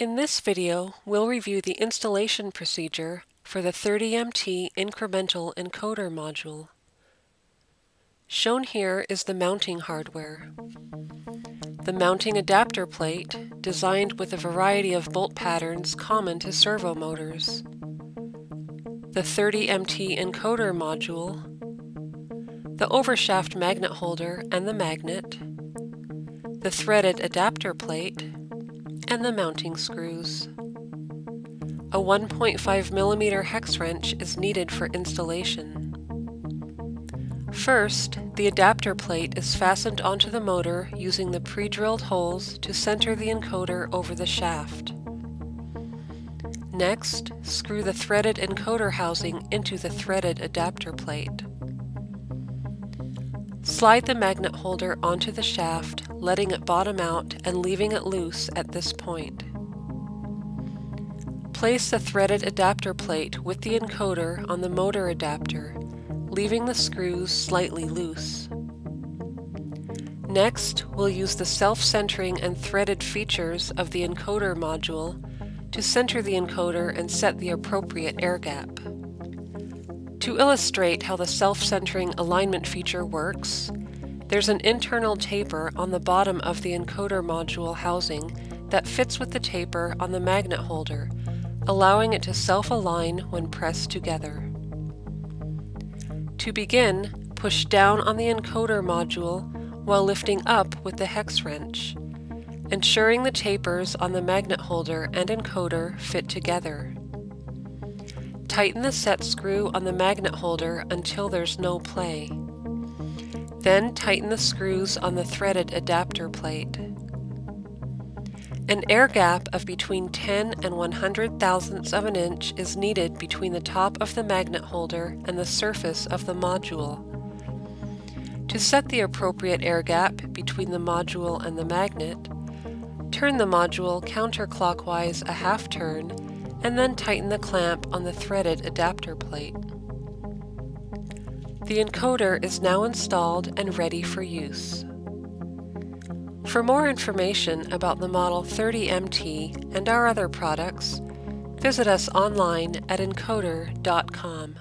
In this video, we'll review the installation procedure for the 30MT Incremental Encoder Module. Shown here is the mounting hardware. The mounting adapter plate, designed with a variety of bolt patterns common to servo motors. The 30MT Encoder Module. The overshaft magnet holder and the magnet. The threaded adapter plate. And the mounting screws. A 1.5mm hex wrench is needed for installation. First, the adapter plate is fastened onto the motor using the pre-drilled holes to center the encoder over the shaft. Next, screw the threaded encoder housing into the threaded adapter plate. Slide the magnet holder onto the shaft, letting it bottom out and leaving it loose at this point. Place the threaded adapter plate with the encoder on the motor adapter, leaving the screws slightly loose. Next, we'll use the self-centering and threaded features of the encoder module to center the encoder and set the appropriate air gap. To illustrate how the self-centering alignment feature works, there's an internal taper on the bottom of the encoder module housing that fits with the taper on the magnet holder, allowing it to self-align when pressed together. To begin, push down on the encoder module while lifting up with the hex wrench, ensuring the tapers on the magnet holder and encoder fit together. Tighten the set screw on the magnet holder until there's no play. Then tighten the screws on the threaded adapter plate. An air gap of between 10 and 100 thousandths of an inch is needed between the top of the magnet holder and the surface of the module. To set the appropriate air gap between the module and the magnet, turn the module counterclockwise a half turn and then tighten the clamp on the threaded adapter plate. The encoder is now installed and ready for use. For more information about the Model 30MT and our other products, visit us online at encoder.com.